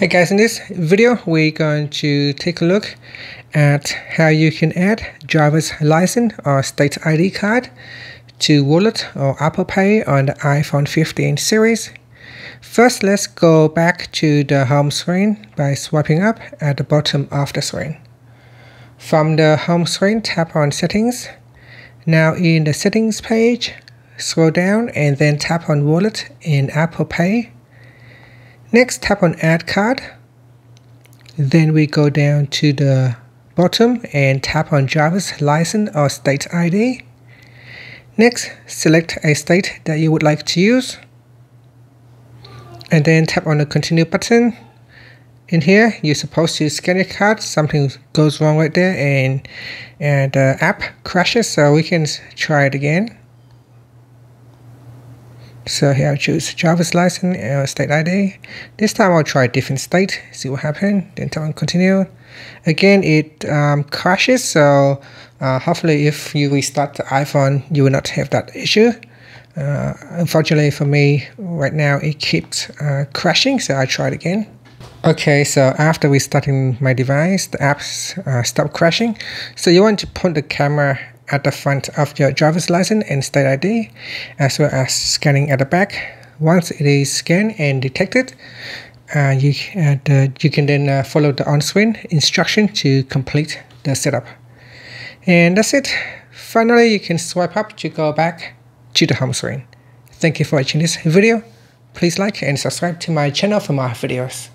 Hey guys, in this video we're going to take a look at how you can add driver's license or state ID card to Wallet or Apple Pay on the iPhone 15 series. First, let's go back to the home screen by swiping up at the bottom of the screen. From the home screen, tap on Settings. Now in the Settings page, scroll down and then tap on Wallet and Apple Pay. Next, tap on Add Card. Then we go down to the bottom and tap on Driver's License or State ID. Next, select a state that you would like to use. And then tap on the Continue button. In here, you're supposed to scan your card. Something goes wrong right there and the app crashes, so we can try it again. So here I'll choose driver's license or state ID. This time I'll try a different state, see what happens, then tap on continue. Again, it crashes, so hopefully if you restart the iPhone, you will not have that issue. Unfortunately for me, right now it keeps crashing, so I tried again. Okay, so after restarting my device, the apps stopped crashing. So you want to point the camera at the front of your driver's license and state ID, as well as scanning at the back. Once it is scanned and detected, you can then follow the on-screen instruction to complete the setup. And that's it. Finally, you can swipe up to go back to the home screen. Thank you for watching this video. Please like and subscribe to my channel for more videos.